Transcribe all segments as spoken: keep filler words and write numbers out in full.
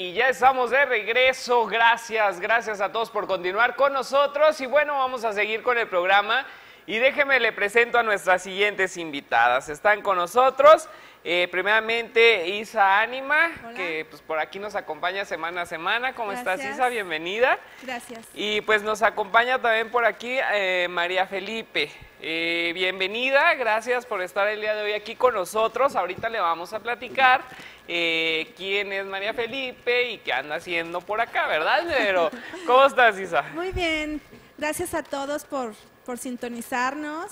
Y ya estamos de regreso, gracias, gracias a todos por continuar con nosotros y bueno, vamos a seguir con el programa y déjeme le presento a nuestras siguientes invitadas. Están con nosotros, eh, primeramente Isa Ánima, hola, que pues, por aquí nos acompaña semana a semana. ¿Cómo gracias. Estás, Isa? Bienvenida. Gracias. Y pues nos acompaña también por aquí eh, María Felipe. Eh, bienvenida, gracias por estar el día de hoy aquí con nosotros. Ahorita le vamos a platicar eh, quién es María Felipe y qué anda haciendo por acá, ¿verdad? Pero, ¿cómo estás, Isa? Muy bien, gracias a todos por, por sintonizarnos.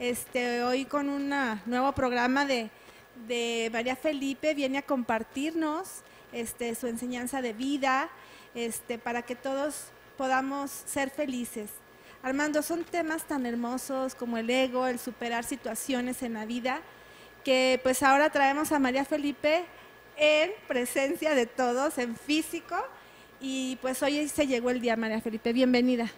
Este, hoy con un nuevo programa de, de María Felipe, viene a compartirnos este, su enseñanza de vida este, para que todos podamos ser felices. Armando, son temas tan hermosos como el ego, el superar situaciones en la vida, que pues ahora traemos a María Felipe en presencia de todos, en físico, y pues hoy se llegó el día, María Felipe, bienvenida.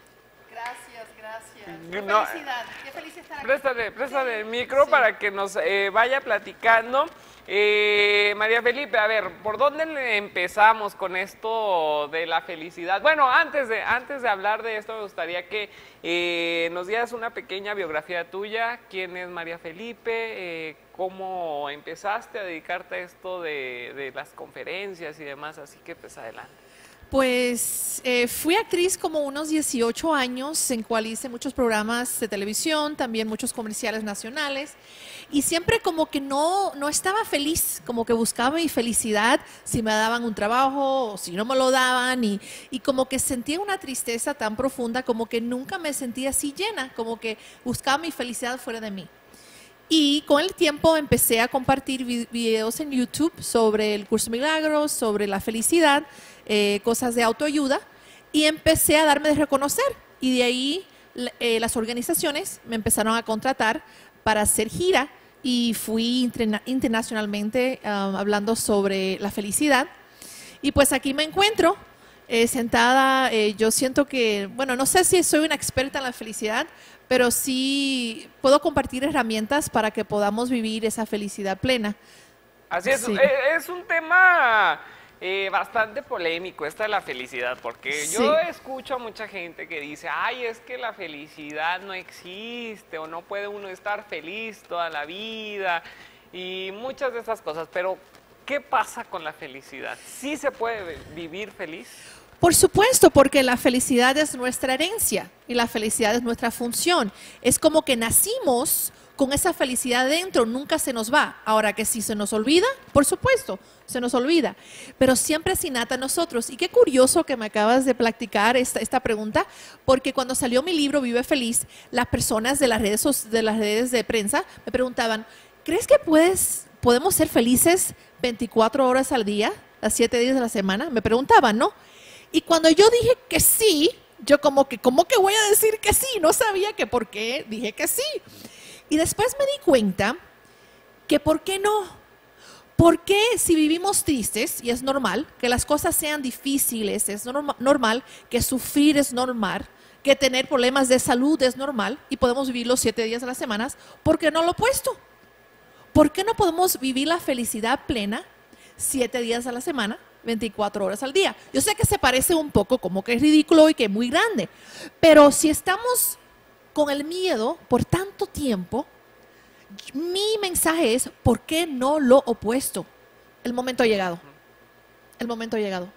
Gracias, gracias. Qué no, felicidad, qué felicidad estar aquí. Préstale, préstale sí, el micro sí. para que nos eh, vaya platicando. Eh, María Felipe, a ver, ¿por dónde empezamos con esto de la felicidad? Bueno, antes de, antes de hablar de esto, me gustaría que eh, nos dieras una pequeña biografía tuya. ¿Quién es María Felipe? Eh, ¿Cómo empezaste a dedicarte a esto de, de las conferencias y demás? Así que, pues, adelante. Pues, eh, fui actriz como unos dieciocho años, en cual hice muchos programas de televisión, también muchos comerciales nacionales. Y siempre como que no, no estaba feliz, como que buscaba mi felicidad si me daban un trabajo o si no me lo daban. Y, y como que sentía una tristeza tan profunda, como que nunca me sentía así llena, como que buscaba mi felicidad fuera de mí. Y con el tiempo empecé a compartir videos en YouTube sobre el Curso de Milagros, sobre la felicidad, eh, cosas de autoayuda. Y empecé a darme de reconocer. Y de ahí eh, las organizaciones me empezaron a contratar para hacer gira y fui internacionalmente um, hablando sobre la felicidad. Y pues aquí me encuentro eh, sentada, eh, yo siento que, bueno, no sé si soy una experta en la felicidad, pero sí puedo compartir herramientas para que podamos vivir esa felicidad plena. Así es, sí. es, es un tema... Eh, bastante polémico esta de la felicidad, porque sí. yo escucho a mucha gente que dice, ay, es que la felicidad no existe o no puede uno estar feliz toda la vida y muchas de esas cosas, pero ¿qué pasa con la felicidad? ¿Sí se puede vivir feliz? Por supuesto, porque la felicidad es nuestra herencia y la felicidad es nuestra función. Es como que nacimos con esa felicidad dentro, nunca se nos va. Ahora que si se nos olvida, por supuesto, se nos olvida. Pero siempre es innata a nosotros. Y qué curioso que me acabas de platicar esta, esta pregunta, porque cuando salió mi libro Vive Feliz, las personas de las redes, de las redes de prensa me preguntaban, ¿crees que puedes, podemos ser felices veinticuatro horas al día, las siete días de la semana? Me preguntaban, ¿no? Y cuando yo dije que sí, yo como que, ¿cómo que voy a decir que sí? No sabía que por qué dije que sí. Y después me di cuenta que ¿por qué no? ¿Por qué si vivimos tristes, y es normal, que las cosas sean difíciles, es norma, normal, que sufrir es normal, que tener problemas de salud es normal, y podemos vivir los siete días de las semanas, ¿por qué no lo opuesto? ¿Por qué no podemos vivir la felicidad plena siete días a la semana, veinticuatro horas al día? Yo sé que se parece un poco como que es ridículo y que es muy grande, pero si estamos con el miedo por tanto tiempo, mi mensaje es, ¿por qué no lo opuesto? El momento ha llegado. El momento ha llegado.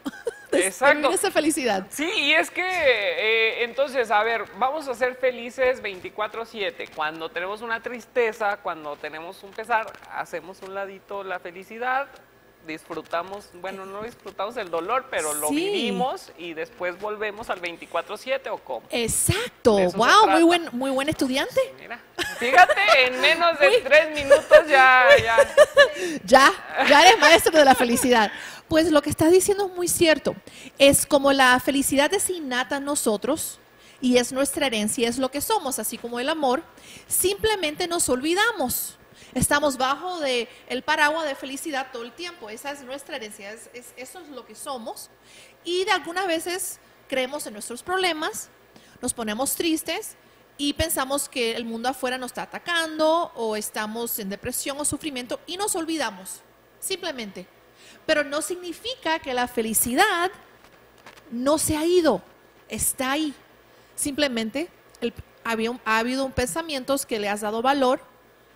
Exacto. Esa felicidad. Sí, y es que, eh, entonces, a ver, vamos a ser felices veinticuatro siete. Cuando tenemos una tristeza, cuando tenemos un pesar, hacemos un ladito la felicidad, disfrutamos, bueno, no disfrutamos el dolor, pero lo sí. vivimos y después volvemos al veinticuatro siete o cómo. Exacto, wow, muy buen, muy buen estudiante. Pues mira, fíjate, en menos de Uy. tres minutos ya, ya. Ya, ya eres maestro de la felicidad. Pues lo que estás diciendo es muy cierto, es como la felicidad es innata a nosotros y es nuestra herencia, es lo que somos, así como el amor, simplemente nos olvidamos. Estamos bajo de el paraguas de felicidad todo el tiempo. Esa es nuestra herencia, es, es, eso es lo que somos. Y de algunas veces creemos en nuestros problemas, nos ponemos tristes y pensamos que el mundo afuera nos está atacando o estamos en depresión o sufrimiento y nos olvidamos, simplemente. Pero no significa que la felicidad no se ha ido, está ahí. Simplemente el, había un, ha habido un pensamiento que le has dado valor,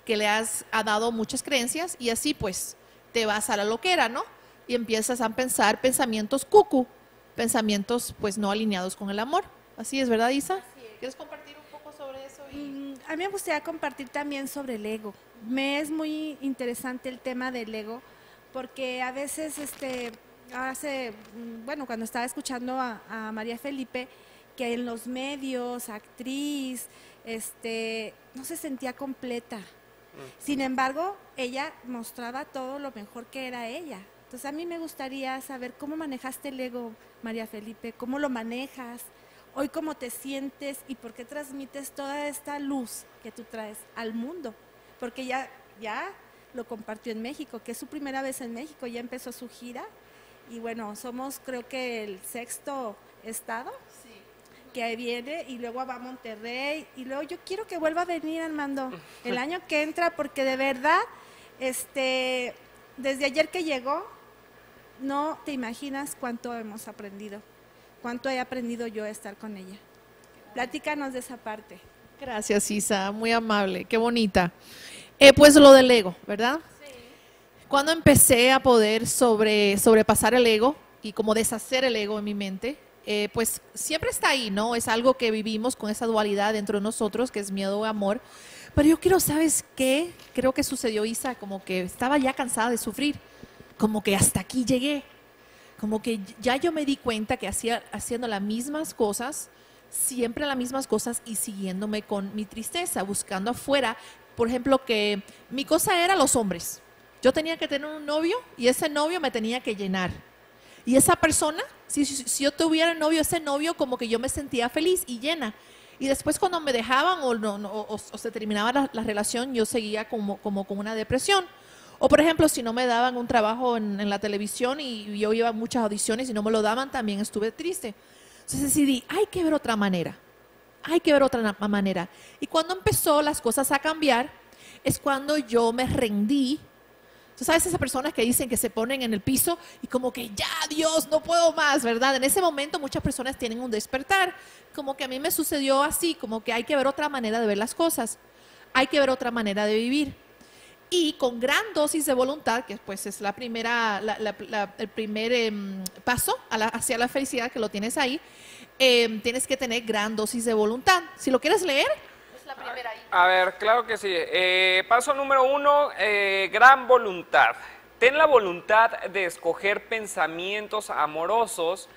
que le has ha dado muchas creencias y así pues te vas a la loquera, ¿no? Y empiezas a pensar pensamientos cucú, pensamientos pues no alineados con el amor. Así es, ¿verdad, Isa? Así es. ¿Quieres compartir un poco sobre eso? Y... Mm, a mí me gustaría compartir también sobre el ego. Me es muy interesante el tema del ego porque a veces, este, hace, bueno, cuando estaba escuchando a, a María Felipe, que en los medios, actriz, este, no se sentía completa. Sin embargo, ella mostraba todo lo mejor que era ella. Entonces, a mí me gustaría saber cómo manejaste el ego, María Felipe, cómo lo manejas, hoy cómo te sientes y por qué transmites toda esta luz que tú traes al mundo. Porque ya, ya lo compartió en México, que es su primera vez en México, ya empezó su gira y bueno, somos creo que el sexto estado. Sí. Que viene y luego va a Monterrey y luego yo quiero que vuelva a venir, Armando, el año que entra, porque de verdad, este, desde ayer que llegó, no te imaginas cuánto hemos aprendido, cuánto he aprendido yo a estar con ella. Platícanos de esa parte. Gracias, Isa, muy amable, qué bonita. Eh, pues lo del ego, ¿verdad? Sí. Cuando empecé a poder sobre, sobrepasar el ego y como deshacer el ego en mi mente, Eh, pues siempre está ahí, ¿no? Es algo que vivimos con esa dualidad dentro de nosotros, que es miedo o amor. Pero yo quiero, ¿sabes qué? Creo que sucedió, Isa, como que estaba ya cansada de sufrir, como que hasta aquí llegué, como que ya yo me di cuenta que hacía, haciendo las mismas cosas, siempre las mismas cosas y siguiéndome con mi tristeza, buscando afuera. Por ejemplo, que mi cosa era los hombres. Yo tenía que tener un novio y ese novio me tenía que llenar. Y esa persona, si, si, si yo tuviera novio, ese novio como que yo me sentía feliz y llena. Y después cuando me dejaban o, no, no, o, o se terminaba la, la relación, yo seguía como, como con una depresión. O por ejemplo, si no me daban un trabajo en, en la televisión y yo iba a muchas audiciones y no me lo daban, también estuve triste. Entonces decidí, hay que ver otra manera, hay que ver otra manera. Y cuando empezó las cosas a cambiar, es cuando yo me rendí. Tú sabes esas personas que dicen que se ponen en el piso y como que ya, Dios, no puedo más, ¿verdad? En ese momento muchas personas tienen un despertar, como que a mí me sucedió así, como que hay que ver otra manera de ver las cosas, hay que ver otra manera de vivir. Y con gran dosis de voluntad, que pues es la primera, la, la, la, el primer eh, paso a la, hacia la felicidad que lo tienes ahí, eh, tienes que tener gran dosis de voluntad. Si lo quieres leer... La primera. A ver, claro que sí. Eh, paso número uno, eh, gran voluntad. Ten la voluntad de escoger pensamientos amorosos,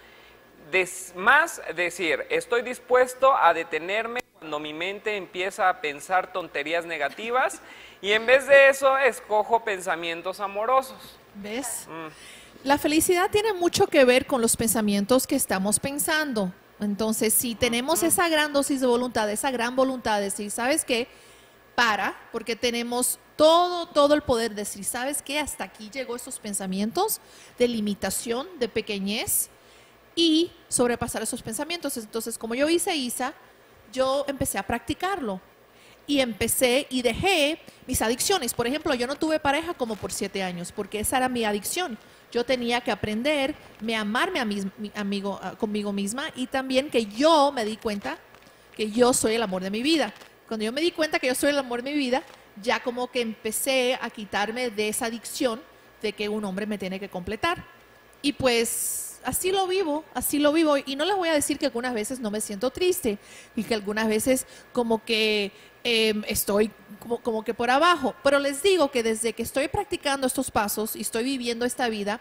des, más decir, estoy dispuesto a detenerme cuando mi mente empieza a pensar tonterías negativas y en vez de eso escojo pensamientos amorosos. ¿Ves? Mm. La felicidad tiene mucho que ver con los pensamientos que estamos pensando. Entonces, si tenemos esa gran dosis de voluntad, esa gran voluntad de decir, ¿sabes qué? Para, porque tenemos todo, todo el poder de decir, ¿sabes qué? Hasta aquí llegó esos pensamientos de limitación, de pequeñez y sobrepasar esos pensamientos. Entonces, como yo hice, Isa, yo empecé a practicarlo y empecé y dejé mis adicciones. Por ejemplo, yo no tuve pareja como por siete años porque esa era mi adicción. Yo tenía que aprender, me amarme a mi, mi amigo, a, conmigo misma y también que yo me di cuenta que yo soy el amor de mi vida. Cuando yo me di cuenta que yo soy el amor de mi vida, ya como que empecé a quitarme de esa adicción de que un hombre me tiene que completar. Y pues así lo vivo, así lo vivo. Y no les voy a decir que algunas veces no me siento triste y que algunas veces como que eh, estoy... Como, como que por abajo, pero les digo que desde que estoy practicando estos pasos y estoy viviendo esta vida,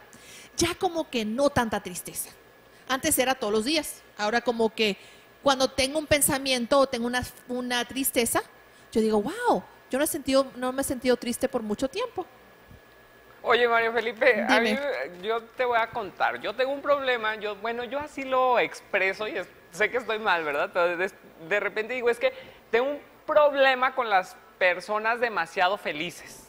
ya como que no tanta tristeza. Antes era todos los días, ahora como que cuando tengo un pensamiento o tengo una, una tristeza, yo digo, wow, yo no, he sentido, no me he sentido triste por mucho tiempo. Oye, María Felipe, a mí, yo te voy a contar, yo tengo un problema, yo, bueno, yo así lo expreso y es, sé que estoy mal, ¿verdad? Pero de, de repente digo, es que tengo un problema con las personas demasiado felices.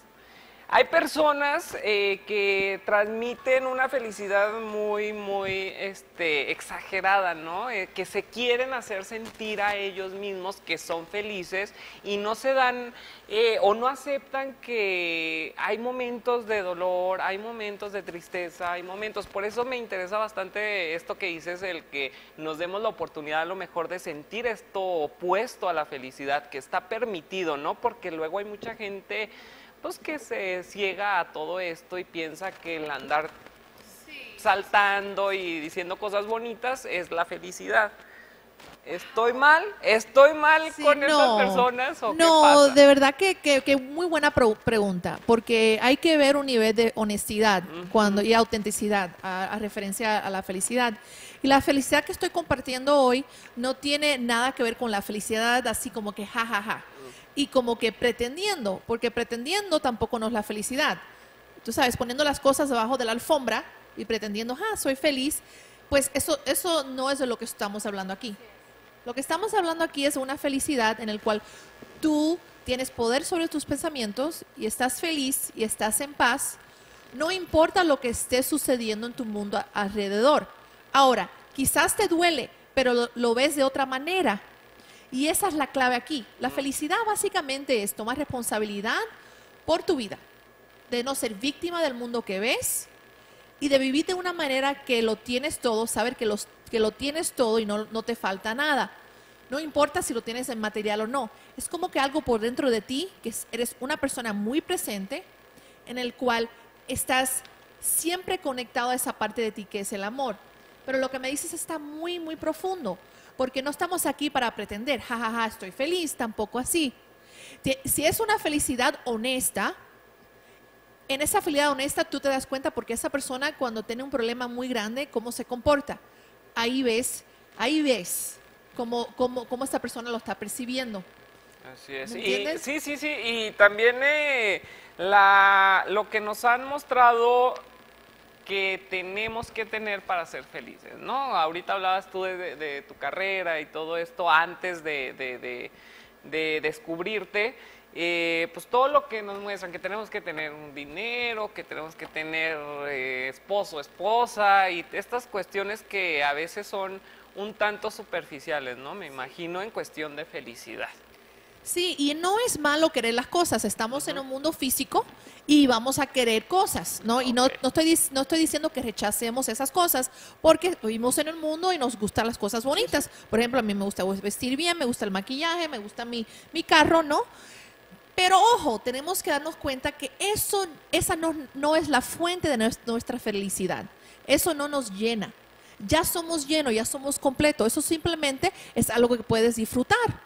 Hay personas eh, que transmiten una felicidad muy, muy este, exagerada, ¿no? Eh, que se quieren hacer sentir a ellos mismos que son felices y no se dan eh, o no aceptan que hay momentos de dolor, hay momentos de tristeza, hay momentos. Por eso me interesa bastante esto que dices, el que nos demos la oportunidad a lo mejor de sentir esto opuesto a la felicidad, que está permitido, ¿no? Porque luego hay mucha gente pues que se ciega a todo esto y piensa que el andar sí, saltando sí. y diciendo cosas bonitas es la felicidad. ¿Estoy mal? ¿Estoy mal sí, con no, esas personas o no, qué pasa? No, de verdad que, que, que muy buena pregunta, porque hay que ver un nivel de honestidad uh-huh. cuando, y autenticidad a, a referencia a la felicidad. Y la felicidad que estoy compartiendo hoy no tiene nada que ver con la felicidad así como que jajaja. Ja, ja. Y como que pretendiendo, porque pretendiendo tampoco no es la felicidad. Tú sabes, poniendo las cosas debajo de la alfombra y pretendiendo, ah, soy feliz, pues eso, eso no es de lo que estamos hablando aquí. Lo que estamos hablando aquí es una felicidad en la cual tú tienes poder sobre tus pensamientos y estás feliz y estás en paz, no importa lo que esté sucediendo en tu mundo alrededor. Ahora, quizás te duele, pero lo, lo ves de otra manera. Y esa es la clave aquí. La felicidad básicamente es tomar responsabilidad por tu vida, de no ser víctima del mundo que ves y de vivir de una manera que lo tienes todo, saber que, los, que lo tienes todo y no, no te falta nada. No importa si lo tienes en material o no. Es como que algo por dentro de ti, que eres una persona muy presente, en el cual estás siempre conectado a esa parte de ti que es el amor. Pero lo que me dices está muy, muy profundo. Porque no estamos aquí para pretender, jajaja, ja, ja, estoy feliz, tampoco así. Si es una felicidad honesta, en esa felicidad honesta tú te das cuenta porque esa persona cuando tiene un problema muy grande, ¿cómo se comporta? Ahí ves, ahí ves cómo, cómo, cómo esta persona lo está percibiendo. Así es. Y, sí, sí, sí. Y también eh, la, lo que nos han mostrado que tenemos que tener para ser felices, ¿no? Ahorita hablabas tú de, de, de tu carrera y todo esto antes de, de, de, de descubrirte, eh, pues todo lo que nos muestran, que tenemos que tener un dinero, que tenemos que tener eh, esposo, esposa, y estas cuestiones que a veces son un tanto superficiales, ¿no? Me imagino en cuestión de felicidad. Sí, y no es malo querer las cosas, estamos uh-huh. en un mundo físico y vamos a querer cosas, ¿no? Okay. Y no, no, estoy, no estoy diciendo que rechacemos esas cosas, porque vivimos en un mundo y nos gustan las cosas bonitas. Por ejemplo, a mí me gusta vestir bien, me gusta el maquillaje, me gusta mi, mi carro, ¿no? Pero ojo, tenemos que darnos cuenta que eso, esa no, no es la fuente de nuestra felicidad, eso no nos llena. Ya somos llenos, ya somos completos, eso simplemente es algo que puedes disfrutar.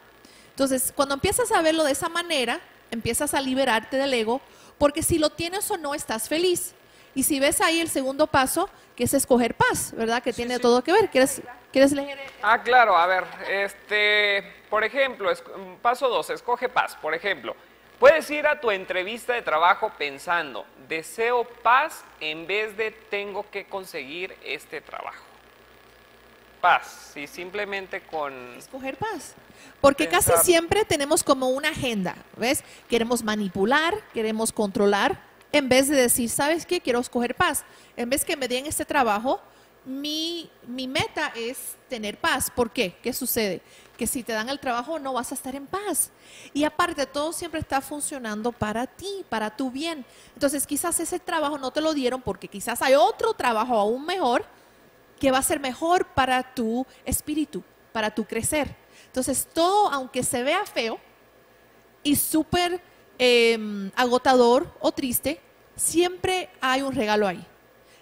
Entonces, cuando empiezas a verlo de esa manera, empiezas a liberarte del ego, porque si lo tienes o no, estás feliz. Y si ves ahí el segundo paso, que es escoger paz, ¿verdad? Que sí, tiene sí. todo que ver. ¿Quieres, ¿quieres leer? Ah, claro. A ver, este, por ejemplo, es, paso dos, escoge paz. Por ejemplo, puedes ir a tu entrevista de trabajo pensando, deseo paz en vez de tengo que conseguir este trabajo. Paz, y simplemente con... Escoger paz. Porque pensar. Casi siempre tenemos como una agenda, ¿ves? Queremos manipular, queremos controlar, en vez de decir, ¿sabes qué? Quiero escoger paz. En vez que me den este trabajo, mi, mi meta es tener paz. ¿Por qué? ¿Qué sucede? Que si te dan el trabajo no vas a estar en paz. Y aparte, todo siempre está funcionando para ti, para tu bien. Entonces, quizás ese trabajo no te lo dieron porque quizás hay otro trabajo aún mejor, que va a ser mejor para tu espíritu, para tu crecer. Entonces, todo, aunque se vea feo y súper eh, agotador o triste, siempre hay un regalo ahí.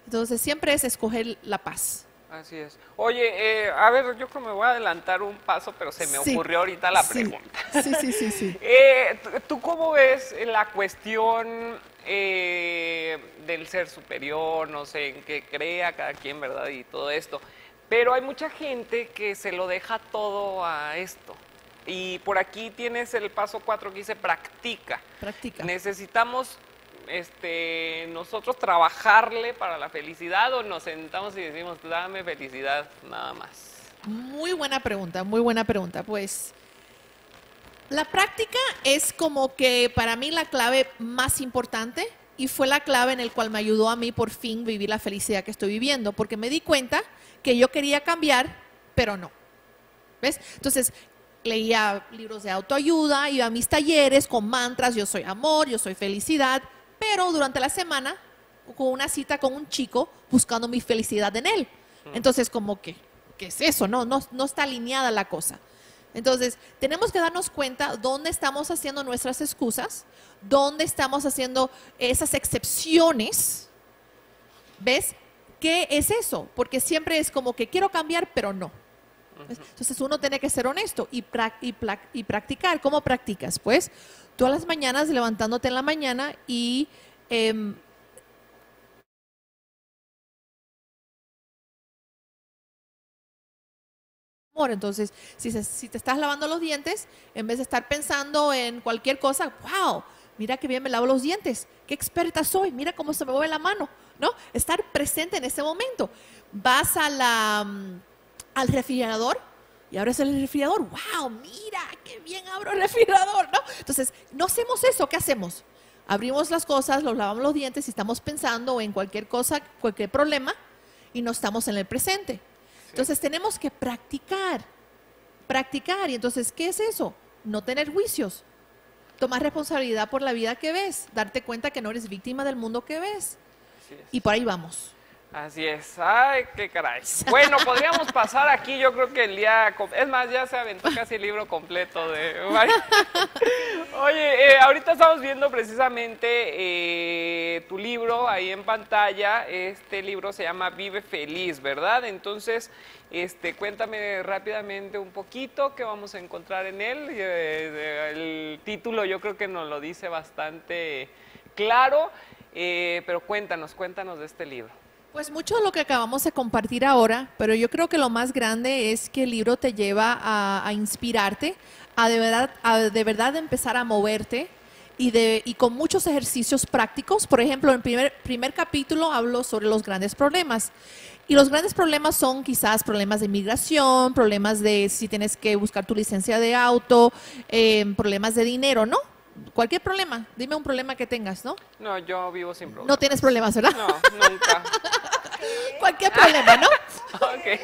Entonces, siempre es escoger la paz. Así es. Oye, eh, a ver, yo creo que me voy a adelantar un paso, pero se me sí. ocurrió ahorita la sí. pregunta. Sí, sí, sí. sí. eh, ¿Tú cómo ves la cuestión eh, del ser superior, no sé, en qué crea cada quien, verdad, y todo esto? Pero hay mucha gente que se lo deja todo a esto. Y por aquí tienes el paso cuatro que dice practica. Practica. Necesitamos... Este, nosotros trabajarle para la felicidad o nos sentamos y decimos, dame felicidad, nada más. Muy buena pregunta, muy buena pregunta. Pues la práctica es como que para mí la clave más importante y fue la clave en el cual me ayudó a mí por fin vivir la felicidad que estoy viviendo, porque me di cuenta que yo quería cambiar, pero no. ¿Ves? Entonces, leía libros de autoayuda, iba a mis talleres con mantras, yo soy amor, yo soy felicidad, pero durante la semana, con una cita con un chico, buscando mi felicidad en él. Entonces, como que, ¿qué es eso? No, no, no está alineada la cosa. Entonces, tenemos que darnos cuenta dónde estamos haciendo nuestras excusas, dónde estamos haciendo esas excepciones. ¿Ves? ¿Qué es eso? Porque siempre es como que quiero cambiar, pero no. Entonces, uno tiene que ser honesto y, pra y, y practicar. ¿Cómo practicas? Pues, todas las mañanas, levantándote en la mañana y... Eh, Entonces, si, se, si te estás lavando los dientes, en vez de estar pensando en cualquier cosa, wow, mira qué bien me lavo los dientes, qué experta soy, mira cómo se me mueve la mano, ¿no? Estar presente en ese momento. Vas a la, al refrigerador y abres el refrigerador, wow, mira qué bien abro el refrigerador, ¿no? Entonces, no hacemos eso, ¿qué hacemos? Abrimos las cosas, los lavamos los dientes y estamos pensando en cualquier cosa, cualquier problema y no estamos en el presente. Entonces, tenemos que practicar, practicar. Y entonces, ¿qué es eso? No tener juicios. Tomar responsabilidad por la vida que ves. Darte cuenta que no eres víctima del mundo que ves. Y por ahí vamos. Así es. Ay, qué caray. Bueno, podríamos pasar aquí, yo creo que el día... Es más, ya se aventó casi el libro completo de... Oye, eh, ahorita estamos viendo precisamente eh, tu libro ahí en pantalla. Este libro se llama Vive Feliz, ¿verdad? Entonces, este, cuéntame rápidamente un poquito qué vamos a encontrar en él. Eh, el título yo creo que nos lo dice bastante claro, eh, pero cuéntanos, cuéntanos de este libro. Pues mucho de lo que acabamos de compartir ahora, pero yo creo que lo más grande es que el libro te lleva a, a inspirarte, a de verdad, a de verdad empezar a moverte y, de, y con muchos ejercicios prácticos. Por ejemplo, en el primer, primer capítulo hablo sobre los grandes problemas. Y los grandes problemas son quizás problemas de migración, problemas de si tienes que buscar tu licencia de auto, eh, problemas de dinero, ¿no? Cualquier problema, dime un problema que tengas, ¿no? No, yo vivo sin problemas. No tienes problemas, ¿verdad? No, nunca. Cualquier problema, ¿no? Ok.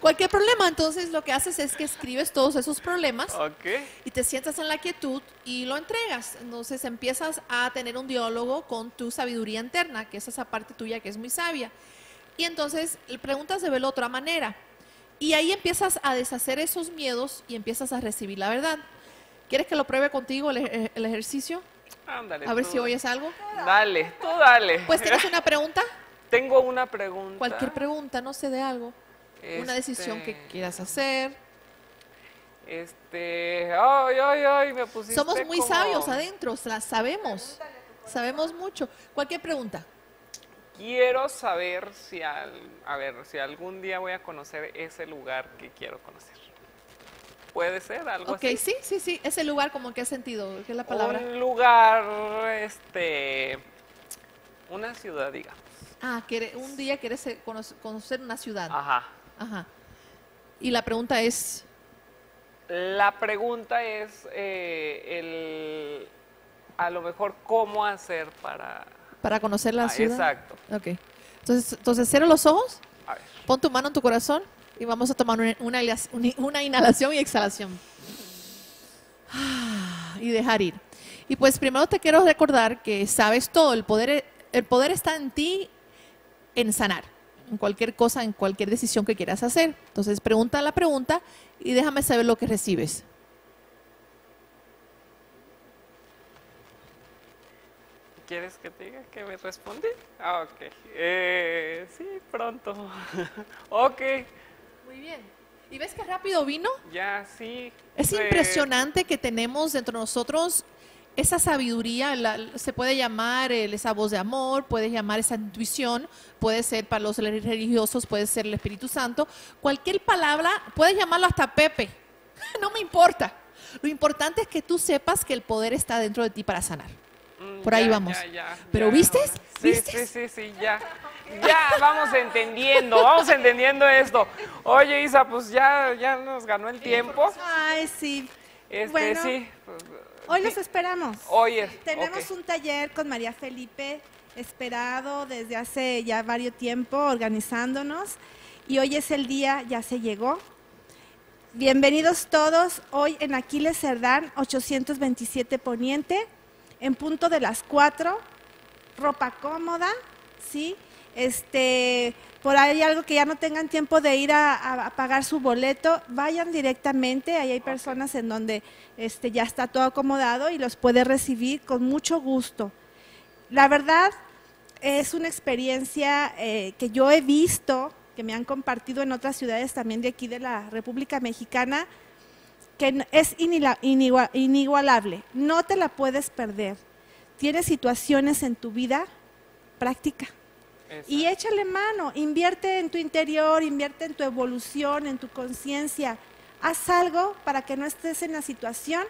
Cualquier problema, entonces lo que haces es que escribes todos esos problemas. Okay. Y te sientas en la quietud y lo entregas. Entonces empiezas a tener un diálogo con tu sabiduría interna, que es esa parte tuya que es muy sabia. Y entonces le preguntas de ver de otra manera. Y ahí empiezas a deshacer esos miedos y empiezas a recibir la verdad. ¿Quieres que lo pruebe contigo el, el ejercicio? Ándale. A ver si oyes algo. Dale, tú dale. Pues, ¿tienes una pregunta? Tengo una pregunta. Cualquier pregunta, no sé, de algo. Este... Una decisión que quieras hacer. Este... Ay, ay, ay, me pusiste como... Somos muy sabios adentro, las sabemos. Sabemos mucho. Cualquier pregunta. Quiero saber si, al... a ver, si algún día voy a conocer ese lugar que quiero conocer. Puede ser algo okay, así. Ok, sí, sí, sí. Ese lugar, ¿como qué ha sentido? ¿Qué es la palabra? Un lugar, este, una ciudad, digamos. Ah, quiere, un día quieres conocer una ciudad. Ajá. Ajá. Y la pregunta es... La pregunta es, eh, el, a lo mejor, ¿cómo hacer para... Para conocer la ah, ciudad? Exacto. Ok. Entonces, entonces, cierra los ojos, a ver. Pon tu mano en tu corazón. Y vamos a tomar una, una, una inhalación y exhalación. Y dejar ir. Y pues primero te quiero recordar que sabes todo. El poder, el poder está en ti, en sanar. En cualquier cosa, en cualquier decisión que quieras hacer. Entonces pregunta la pregunta y déjame saber lo que recibes. ¿Quieres que te diga que me responde? Ah, ok. Eh, sí, pronto. Ok. Muy bien. ¿Y ves qué rápido vino? Ya, sí. Es eh. impresionante que tenemos dentro de nosotros esa sabiduría, la, se puede llamar eh, esa voz de amor, puede llamar esa intuición, puede ser para los religiosos, puede ser el Espíritu Santo. Cualquier palabra, puedes llamarlo hasta Pepe, no me importa. Lo importante es que tú sepas que el poder está dentro de ti para sanar. Por ahí ya, vamos. Ya, ya, ¿Pero ya, viste? Sí, ¿vistes? sí, sí, sí, ya. Ya vamos entendiendo, vamos entendiendo esto. Oye, Isa, pues ya, ya nos ganó el tiempo. Ay, sí. Este, bueno, sí. Hoy los esperamos. Oye. Tenemos okay. un taller con María Felipe, esperado desde hace ya varios tiempo, organizándonos. Y hoy es el día, ya se llegó. Bienvenidos todos, hoy en Aquiles Cerdán, ochocientos veintisiete Poniente, en punto de las cuatro, ropa cómoda, ¿sí? Este, por ahí algo que ya no tengan tiempo de ir a, a, a pagar su boleto, vayan directamente, ahí hay personas en donde este, ya está todo acomodado y los puede recibir con mucho gusto. La verdad, es una experiencia eh, que yo he visto, que me han compartido en otras ciudades también de aquí de la República Mexicana, que es inigualable, no te la puedes perder. Tienes situaciones en tu vida, práctica. Exacto. Y échale mano, invierte en tu interior, invierte en tu evolución, en tu conciencia. Haz algo para que no estés en la situación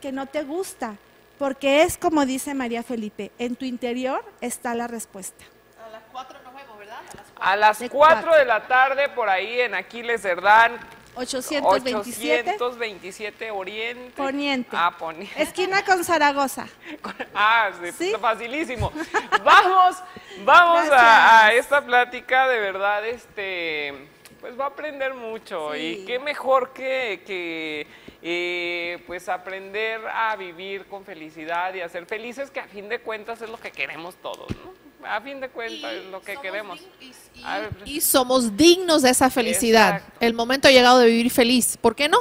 que no te gusta, porque es como dice María Felipe, en tu interior está la respuesta. A las cuatro nos vemos, ¿verdad? A las A las cuatro de la tarde, por ahí en Aquiles Cerdán, ochocientos veintisiete Oriente. Poniente. Ah, Poniente. Esquina con Zaragoza. Ah, sí, ¿sí? Facilísimo. Vamos, vamos a, a esta plática, de verdad, este, pues va a aprender mucho. Sí. Y qué mejor que, que eh, pues aprender a vivir con felicidad y a ser felices, que a fin de cuentas es lo que queremos todos, ¿no? A fin de cuentas es lo que queremos. Y, y, y somos dignos de esa felicidad. Exacto. El momento ha llegado de vivir feliz. ¿Por qué no?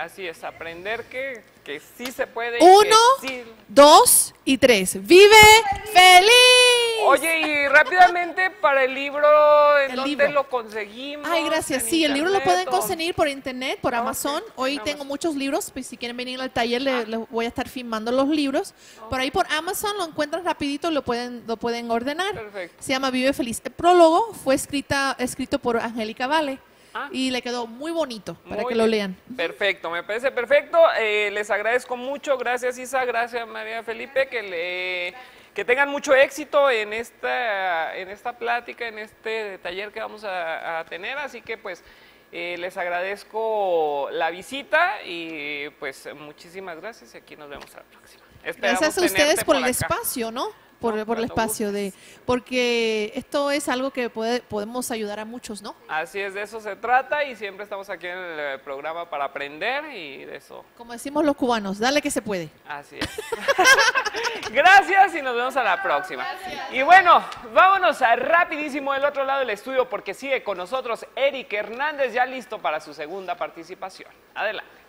Así es, aprender que, que sí se puede. Uno, sí. dos y tres. ¡Vive feliz! feliz! Oye, y rápidamente para el libro, ¿en el dónde libro? Lo conseguimos? Ay, gracias. Sí, internet, el libro lo pueden conseguir por internet, por okay. Amazon. Hoy Amazon. tengo muchos libros, pues si quieren venir al taller les, les voy a estar filmando los libros. Okay. Por ahí por Amazon lo encuentran rapidito, lo pueden, lo pueden ordenar. Perfecto. Se llama Vive Feliz. El prólogo fue escrita, escrito por Angélica Vale. Ah, y le quedó muy bonito para muy que lo lean. Perfecto, me parece perfecto. Eh, les agradezco mucho. Gracias, Isa. Gracias, María Felipe. Que, le, que tengan mucho éxito en esta, en esta plática, en este taller que vamos a, a tener. Así que, pues, eh, les agradezco la visita y, pues, muchísimas gracias. Y aquí nos vemos a la próxima. Esperamos gracias a ustedes por, por el espacio, ¿no? Por, no, por el espacio gustes. de porque esto es algo que puede, podemos ayudar a muchos, ¿no? Así es, de eso se trata y siempre estamos aquí en el programa para aprender y de eso. Como decimos los cubanos, dale que se puede. Así es. Gracias y nos vemos a la próxima. Gracias. Y bueno, vámonos a rapidísimo del otro lado del estudio porque sigue con nosotros Eric Hernández, ya listo para su segunda participación. Adelante.